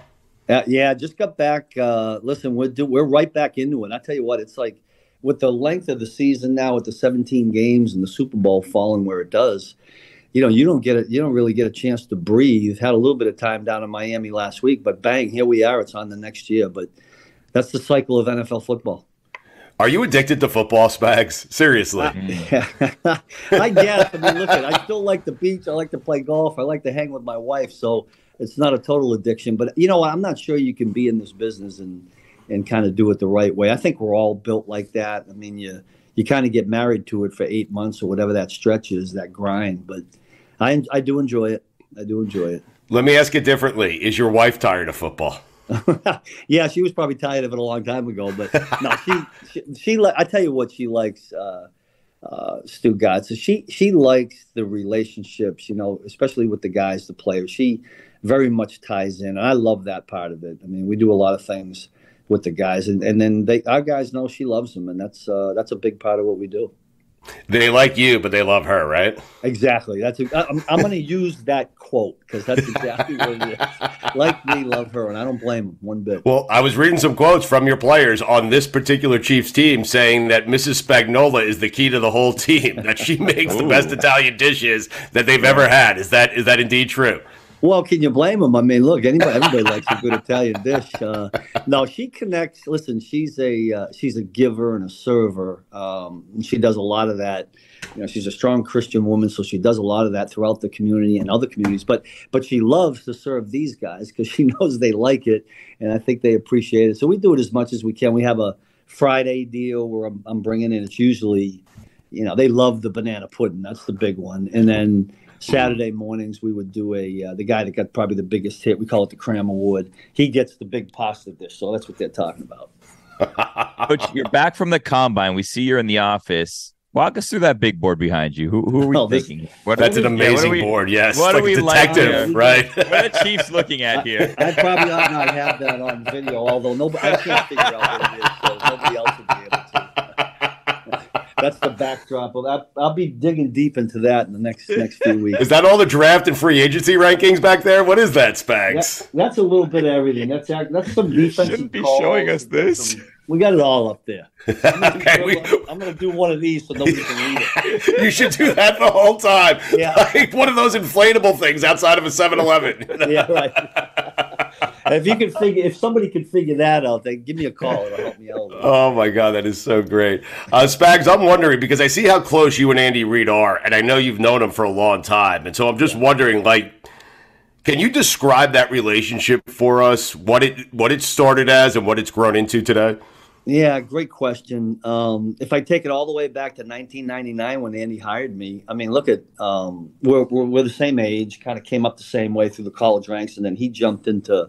Uh, yeah, just got back. Uh, listen, we're do, we're right back into it. I tell you what, it's like with the length of the season now, with the seventeen games and the Super Bowl falling where it does, you know, you don't get it. You don't really get a chance to breathe. Had a little bit of time down in Miami last week, but bang, here we are. It's on the next year. But that's the cycle of N F L football. Are you addicted to football, Spags? Seriously. Uh, yeah. I guess. I mean, look at. I still like the beach. I like to play golf. I like to hang with my wife. So. It's not a total addiction, but, you know, I'm not sure you can be in this business and, and kind of do it the right way. I think we're all built like that. I mean, you you kind of get married to it for eight months or whatever that stretch is, that grind. But I I do enjoy it. I do enjoy it. Let me ask it differently. Is your wife tired of football? Yeah, she was probably tired of it a long time ago. But no, she she, she I tell you what she likes. Uh, uh, Stugotz. So she she likes the relationships, you know, especially with the guys, the players. She very much ties in, and I love that part of it. I mean, we do a lot of things with the guys, and, and then they our guys know she loves them, and that's uh, that's a big part of what we do. They like you, but they love her, right? Exactly. That's a, I'm, I'm going to use that quote because that's exactly what it is. Like me, love her, and I don't blame them one bit. Well, I was reading some quotes from your players on this particular Chiefs team saying that Missus Spagnola is the key to the whole team, that she makes the best Italian dishes that they've ever had. Is that is that indeed true? Well, can you blame them? I mean, look, anybody, everybody likes a good Italian dish. Uh, no, she connects. Listen, she's a uh, she's a giver and a server. Um, and she does a lot of that. You know, she's a strong Christian woman, so she does a lot of that throughout the community and other communities. But but she loves to serve these guys because she knows they like it, and I think they appreciate it. So we do it as much as we can. We have a Friday deal where I'm, I'm bringing in. It's usually, you know, they love the banana pudding. That's the big one, and then Saturday mornings, we would do a uh, – the guy that got probably the biggest hit, we call it the Cram Award, he gets the big pasta dish, so that's what they're talking about. Coach, you're back from the combine. We see you're in the office. Walk us through that big board behind you. Who, who are we oh, thinking? This, what that's an amazing we, board, yes. What like are we detective, like right? What are Chiefs looking at here? I, I probably ought not have that on video, although nobody, I can't figure out what it is, so nobody else would be able to. That's the backdrop. Well, I'll, I'll be digging deep into that in the next next few weeks. Is that all the draft and free agency rankings back there? What is that, Spags? That, that's a little bit of everything. That's that's some defensive. You shouldn't be calls. Showing us this. Some, we got it all up there. I'm going okay, to do one of these so nobody can read it. You should do that the whole time. Yeah. Like one of those inflatable things outside of a seven eleven. Yeah, right. If you could figure, if somebody could figure that out, then give me a call. It'll help me out. Oh my God, that is so great, uh, Spags. I'm wondering because I see how close you and Andy Reid are, and I know you've known him for a long time, and so I'm just yeah. wondering, like, can you describe that relationship for us? What it what it started as, and what it's grown into today? Yeah, great question. Um, if I take it all the way back to nineteen ninety-nine when Andy hired me, I mean, look at um, we're, we're we're the same age, kind of came up the same way through the college ranks, and then he jumped into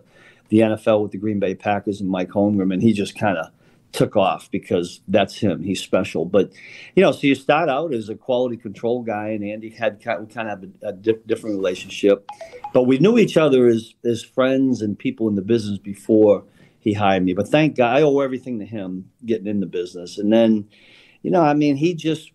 the N F L with the Green Bay Packers and Mike Holmgren, and he just kind of took off because that's him. He's special. But, you know, so you start out as a quality control guy, and Andy had kind of a, a different relationship. But we knew each other as, as friends and people in the business before he hired me. But thank God, I owe everything to him getting in the business. And then, you know, I mean, he just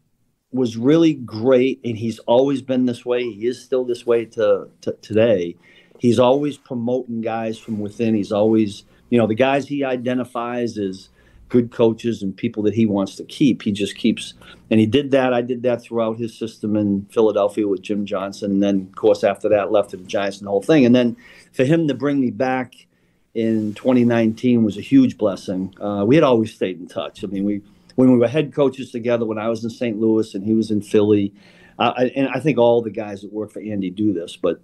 was really great, and he's always been this way. He is still this way to, to today. He's always promoting guys from within. He's always, you know, the guys he identifies as good coaches and people that he wants to keep, he just keeps. And he did that. I did that throughout his system in Philadelphia with Jim Johnson. And then, of course, after that, left to the Giants and the whole thing. And then for him to bring me back in twenty nineteen was a huge blessing. Uh, we had always stayed in touch. I mean, we when we were head coaches together, when I was in Saint Louis and he was in Philly, uh, I, and I think all the guys that work for Andy do this, but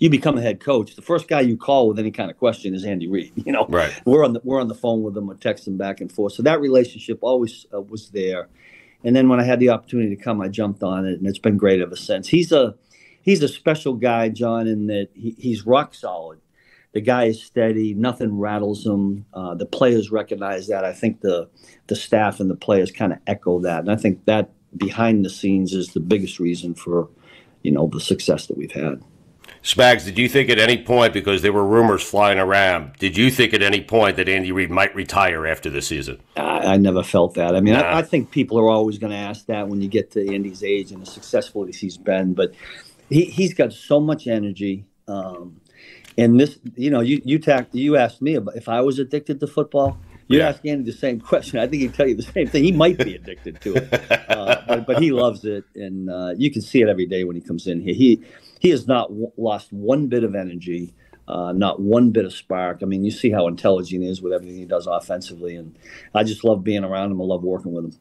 you become a head coach. The first guy you call with any kind of question is Andy Reid. You know, right. we're on the we're on the phone with him or text him back and forth. So that relationship always uh, was there. And then when I had the opportunity to come, I jumped on it, and it's been great ever since. He's a he's a special guy, John, in that he, he's rock solid. The guy is steady. Nothing rattles him. Uh, the players recognize that. I think the the staff and the players kind of echo that, and I think that behind the scenes is the biggest reason for, you know, the success that we've had. Spags, did you think at any point, because there were rumors flying around, did you think at any point that Andy Reid might retire after the season? I, I never felt that. I mean, nah. I, I think people are always going to ask that when you get to Andy's age and as successful as he's been. But he, he's got so much energy. Um, and this, you know, you you, tack, you asked me about if I was addicted to football. You yeah. ask Andy the same question. I think he'd tell you the same thing. He might be addicted to it, uh, but, but he loves it, and uh, you can see it every day when he comes in here. He he has not w- lost one bit of energy, uh, not one bit of spark. I mean, you see how intelligent he is with everything he does offensively, and I just love being around him. I love working with him.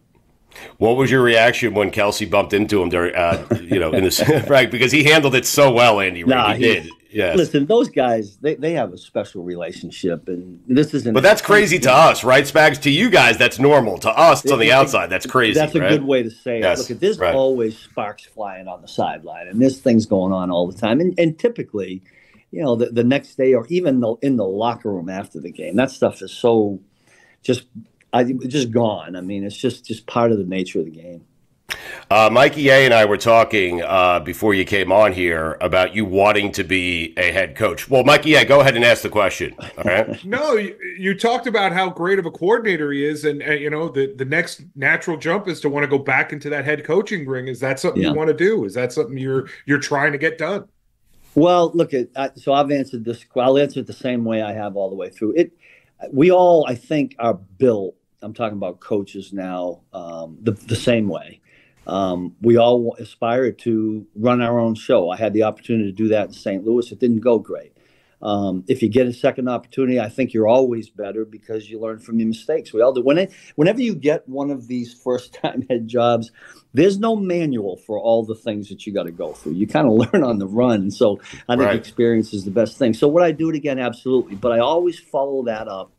What was your reaction when Kelsey bumped into him during, uh, you know, in the right? Because he handled it so well, Andy. Nah, he, he did. Yeah. Listen, those guys, they, they have a special relationship, and this isn't. But that's crazy to us, right, Spags? To you guys, that's normal. To us, it, on the it, outside, that's crazy. That's a right? good way to say yes. it. Look, there's right. always sparks flying on the sideline, and there's things going on all the time, and and typically, you know, the, the next day or even the, in the locker room after the game, that stuff is so just. I, just gone. I mean, it's just, just part of the nature of the game. Uh, Mikey A. and I were talking uh, before you came on here about you wanting to be a head coach. Well, Mikey A., go ahead and ask the question. All right. No, you, you talked about how great of a coordinator he is, and, and you know the, the next natural jump is to want to go back into that head coaching ring. Is that something yeah. you want to do? Is that something you're you're trying to get done? Well, look at uh, so I've answered this. I'll answer it the same way I have all the way through it. We all, I think, are built. I'm talking about coaches now, um, the, the same way. Um, we all aspire to run our own show. I had the opportunity to do that in Saint Louis. It didn't go great. Um, if you get a second opportunity, I think you're always better because you learn from your mistakes. We all do. When it, whenever you get one of these first-time head jobs, there's no manual for all the things that you got to go through. You kind of learn on the run. And so I think right. experience is the best thing. So would I do it again? Absolutely. But I always follow that up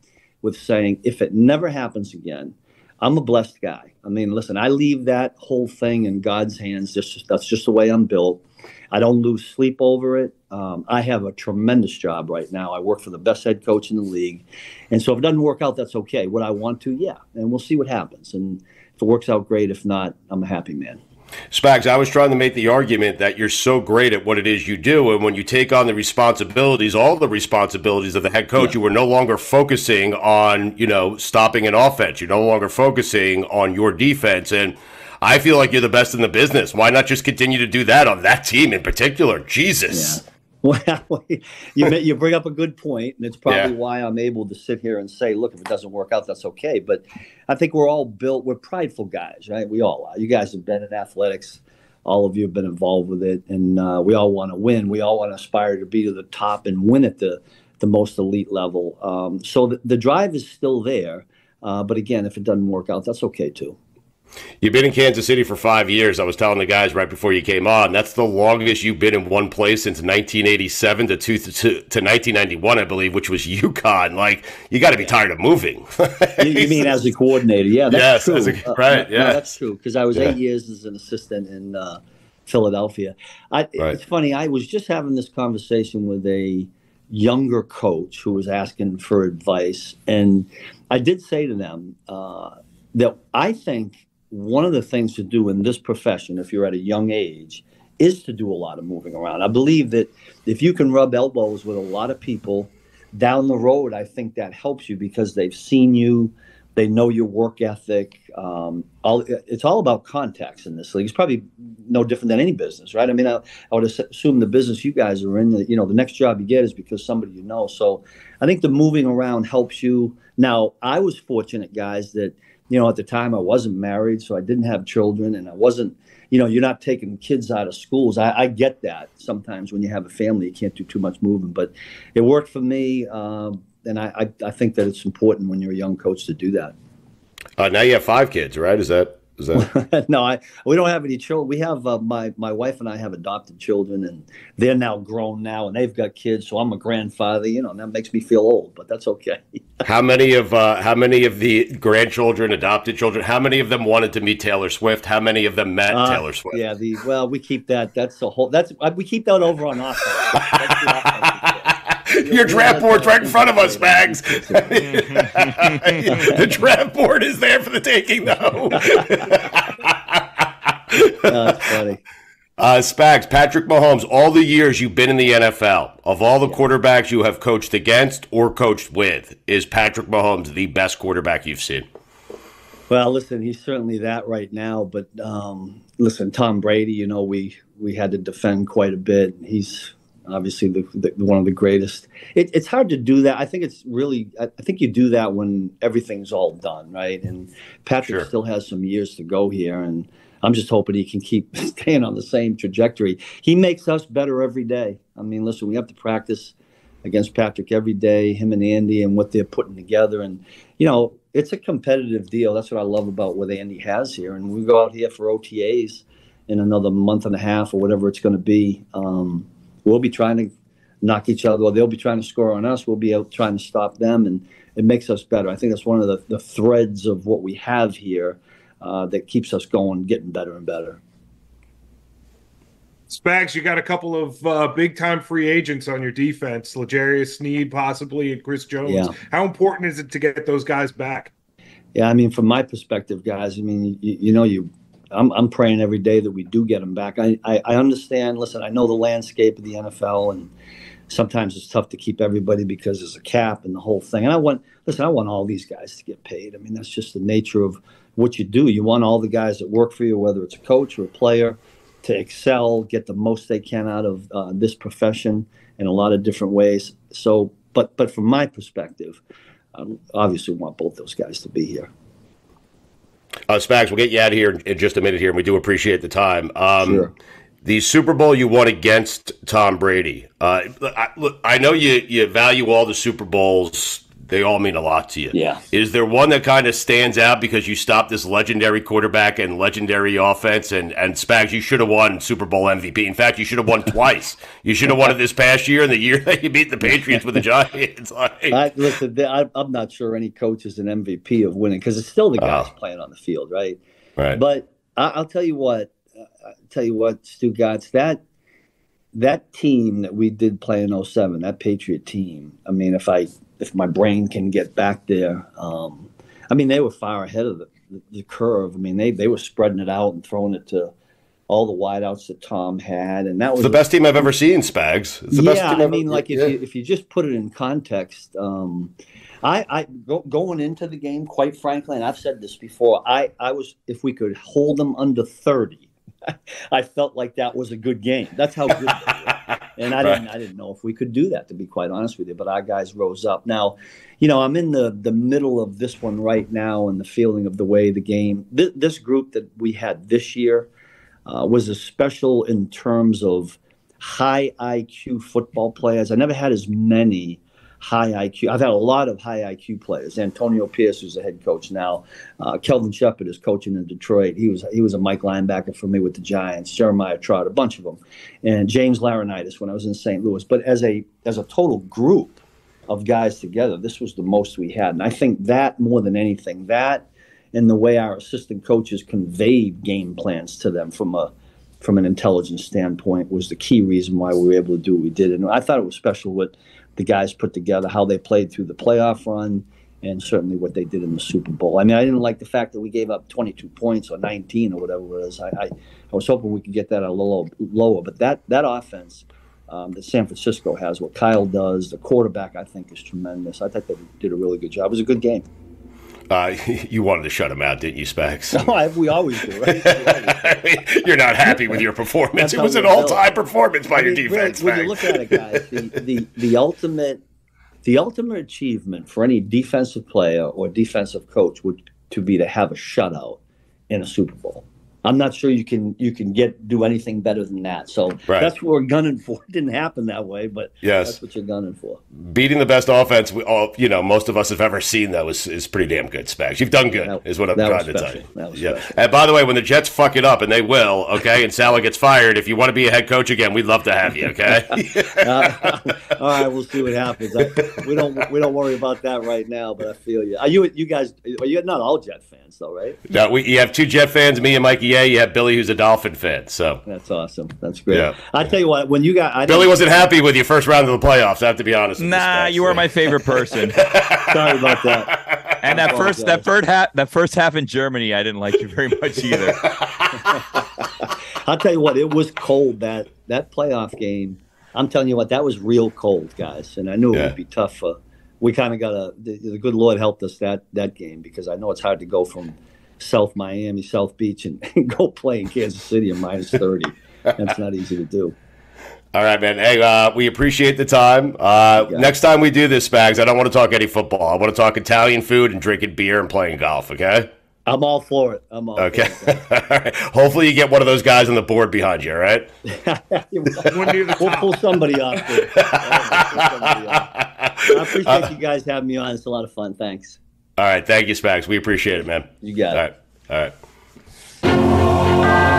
with saying, if it never happens again, I'm a blessed guy. I mean, listen, I leave that whole thing in God's hands. Just, that's just the way I'm built. I don't lose sleep over it. Um, I have a tremendous job right now. I work for the best head coach in the league. And so if it doesn't work out, that's okay. Would I want to? Yeah. And we'll see what happens. And if it works out, great. If not, I'm a happy man. Spags, I was trying to make the argument that you're so great at what it is you do, and when you take on the responsibilities, all the responsibilities of the head coach, yeah. you were no longer focusing on, you know, stopping an offense. You're no longer focusing on your defense, and I feel like you're the best in the business. Why not just continue to do that on that team in particular? Jesus. Yeah. Well, you, you bring up a good point, and it's probably yeah. why I'm able to sit here and say, look, if it doesn't work out, that's okay. But I think we're all built, we're prideful guys, right? We all are. You guys have been in athletics. All of you have been involved with it, and uh, we all want to win. We all want to aspire to be to the top and win at the, the most elite level. Um, so the, the drive is still there. Uh, but, again, if it doesn't work out, that's okay, too. You've been in Kansas City for five years. I was telling the guys right before you came on, that's the longest you've been in one place since nineteen eighty-seven to, two, to, to nineteen ninety-one, I believe, which was UConn. Like, you got to be tired of moving. you, you mean as a coordinator? Yeah, that's yes, true. As a, right, uh, yeah. No, that's true, because I was yeah. eight years as an assistant in uh, Philadelphia. I, right. It's funny. I was just having this conversation with a younger coach who was asking for advice, and I did say to them uh, that I think – one of the things to do in this profession, if you're at a young age, is to do a lot of moving around. I believe that if you can rub elbows with a lot of people down the road, I think that helps you because they've seen you, they know your work ethic. Um, all, it's all about contacts in this league. It's probably no different than any business, right? I mean, I, I would assume the business you guys are in, you know, the next job you get is because somebody you know. So I think the moving around helps you. Now, I was fortunate, guys, that you know, at the time I wasn't married, so I didn't have children, and I wasn't, you know, you're not taking kids out of schools. I, I get that sometimes when you have a family, you can't do too much moving, but it worked for me. Um, and I, I, I think that it's important when you're a young coach to do that. Uh, now you have five kids, right? Is that, is that? No, I, we don't have any children. We have, uh, my, my wife and I have adopted children, and they're now grown now, and they've got kids. So I'm a grandfather, you know, and that makes me feel old, but that's okay. How many of uh, how many of the grandchildren, adopted children, how many of them wanted to meet Taylor Swift? How many of them met uh, Taylor Swift? Yeah, the, well, we keep that. That's the whole. That's we keep that over on offense. That's the offense. Your, Your draft board's right in front of us, Bags. The draft board is there for the taking, though. No, that's funny. Uh, Spags, Patrick Mahomes, all the years you've been in the N F L, of all the quarterbacks you have coached against or coached with, is Patrick Mahomes the best quarterback you've seen? Well, listen, he's certainly that right now. But, um, listen, Tom Brady, you know, we, we had to defend quite a bit. He's obviously the, the, one of the greatest. It, it's hard to do that. I think it's really – I think you do that when everything's all done, right? And Patrick sure. still has some years to go here, and – I'm just hoping he can keep staying on the same trajectory. He makes us better every day. I mean, listen, we have to practice against Patrick every day, him and Andy and what they're putting together. And, you know, it's a competitive deal. That's what I love about what Andy has here. And we go out here for O T As in another month and a half or whatever it's going to be. Um, we'll be trying to knock each other. Or they'll be trying to score on us. We'll be out trying to stop them. And it makes us better. I think that's one of the, the threads of what we have here. Uh, that keeps us going, getting better and better. Spags, you got a couple of uh, big-time free agents on your defense, L'Jarius Sneed possibly and Chris Jones. Yeah. How important is it to get those guys back? Yeah, I mean, from my perspective, guys, I mean, you, you know, you I'm I'm praying every day that we do get him back. I, I, I understand. Listen, I know the landscape of the N F L, and sometimes it's tough to keep everybody because there's a cap and the whole thing. And I want, listen, I want all these guys to get paid. I mean, that's just the nature of what you do. You want all the guys that work for you, whether it's a coach or a player, to excel, get the most they can out of uh, this profession in a lot of different ways. So, but but from my perspective, I obviously want both those guys to be here. Uh, Spags, we'll get you out of here in just a minute here, and we do appreciate the time. Um, sure. The Super Bowl you won against Tom Brady. Uh, I, look, I know you, you value all the Super Bowls. They all mean a lot to you. Yeah. Is there one that kind of stands out because you stopped this legendary quarterback and legendary offense? And, and Spags, you should have won Super Bowl M V P. In fact, you should have won twice. You should have won it this past year and the year that you beat the Patriots with the Giants. Like, I, listen, I, I'm not sure any coach is an M V P of winning because it's still the guys uh, playing on the field, right? Right. But I, I'll tell you what, I'll tell you what, Stugotz, that, that team that we did play in oh seven, that Patriot team, I mean, if I – if my brain can get back there. Um, I mean, they were far ahead of the, the, the curve. I mean, they, they were spreading it out and throwing it to all the wideouts that Tom had. And that was the best team I've ever seen, Spags. It's the yeah, best team I mean, ever. Like if, yeah. you, if you just put it in context, um, I, I go, going into the game, quite frankly, and I've said this before, I, I was, if we could hold them under thirty, I felt like that was a good game. That's how good they were. And I didn't, right. I didn't know if we could do that, to be quite honest with you. But our guys rose up. Now, you know, I'm in the, the middle of this one right now, and the feeling of the way the game. Th- this group that we had this year uh, was a special in terms of high I Q football players. I never had as many high I Q. I've had a lot of high I Q players. Antonio Pierce, who's the head coach now. Uh, Kelvin Shepard is coaching in Detroit. He was he was a Mike linebacker for me with the Giants. Jeremiah Trout, a bunch of them, and James Laurinaitis when I was in Saint Louis. But as a as a total group of guys together, this was the most we had, and I think that more than anything, that and the way our assistant coaches conveyed game plans to them from a from an intelligence standpoint was the key reason why we were able to do what we did. And I thought it was special what the guys put together, how they played through the playoff run, and certainly what they did in the Super Bowl. I mean, I didn't like the fact that we gave up twenty-two points or nineteen or whatever it was. I, I, I was hoping we could get that a little lower. But that that offense um, that San Francisco has, what Kyle does, the quarterback, I think, is tremendous. I think they did a really good job. It was a good game. Uh, you wanted to shut him out, didn't you, Spags? No, we always do, right? I mean, you're not happy with your performance. It was an all-time performance by I mean, your defense, really, when you look at it, guys, the, the, the, ultimate, the ultimate achievement for any defensive player or defensive coach would to be to have a shutout in a Super Bowl. I'm not sure you can you can get do anything better than that. So right. That's what we're gunning for. It didn't happen that way, but yes. That's what you're gunning for. Beating the best offense we all you know most of us have ever seen though is is pretty damn good, Spags. You've done good, that, is what I'm trying to tell you. That was yeah. Special. And by the way, when the Jets fuck it up, and they will, okay, and Salah gets fired, if you want to be a head coach again, we'd love to have you, okay? uh, all right, we'll see what happens. I, we don't we don't worry about that right now, but I feel you. Are you you guys? Are you not all Jet fans though, right? No, we you have two Jet fans, me and Mikey. Yeah, you have Billy, who's a Dolphin fan. So that's awesome. That's great. Yeah. I tell you what, when you got I Billy wasn't happy with your first round of the playoffs. I have to be honest. With nah, you were my favorite person. Sorry about that. And that first, that first half, that first half in Germany, I didn't like you very much either. I'll tell you what, it was cold that that playoff game. I'm telling you what, that was real cold, guys, and I knew yeah. it would be tough. For, we kind of got a the, the good Lord helped us that that game because I know it's hard to go from South Miami, South Beach, and, and go play in Kansas City at minus thirty. That's not easy to do. All right, man. Hey, uh, we appreciate the time. Uh, yeah. Next time we do this, Spags, I don't want to talk any football. I want to talk Italian food and drinking beer and playing golf, okay? I'm all for it. I'm all okay. for it. Okay. All right. Hopefully you get one of those guys on the board behind you, all right? We'll pull somebody off there. I appreciate uh, you guys having me on. It's a lot of fun. Thanks. All right. Thank you, Spags. We appreciate it, man. You got it. All right. All right.